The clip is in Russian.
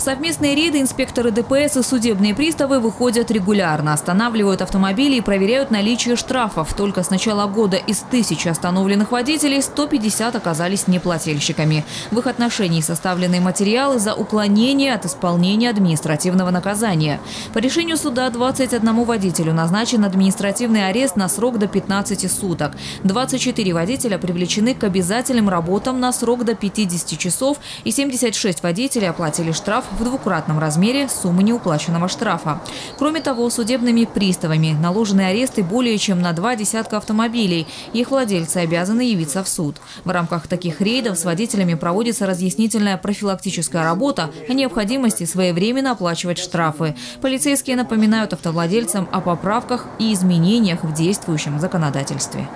Совместные рейды инспекторы ДПС и судебные приставы выходят регулярно, останавливают автомобили и проверяют наличие штрафов. Только с начала года из 1000 остановленных водителей 150 оказались неплательщиками. В их отношении составлены материалы за уклонение от исполнения административного наказания. По решению суда 21 водителю назначен административный арест на срок до 15 суток. 24 водителя привлечены к обязательным работам на срок до 50 часов и 76 водителей оплатили штраф в двукратном размере суммы неуплаченного штрафа. Кроме того, судебными приставами наложены аресты более чем на 2 десятка автомобилей. Их владельцы обязаны явиться в суд. В рамках таких рейдов с водителями проводится разъяснительная профилактическая работа о необходимости своевременно оплачивать штрафы. Полицейские напоминают автовладельцам о поправках и изменениях в действующем законодательстве.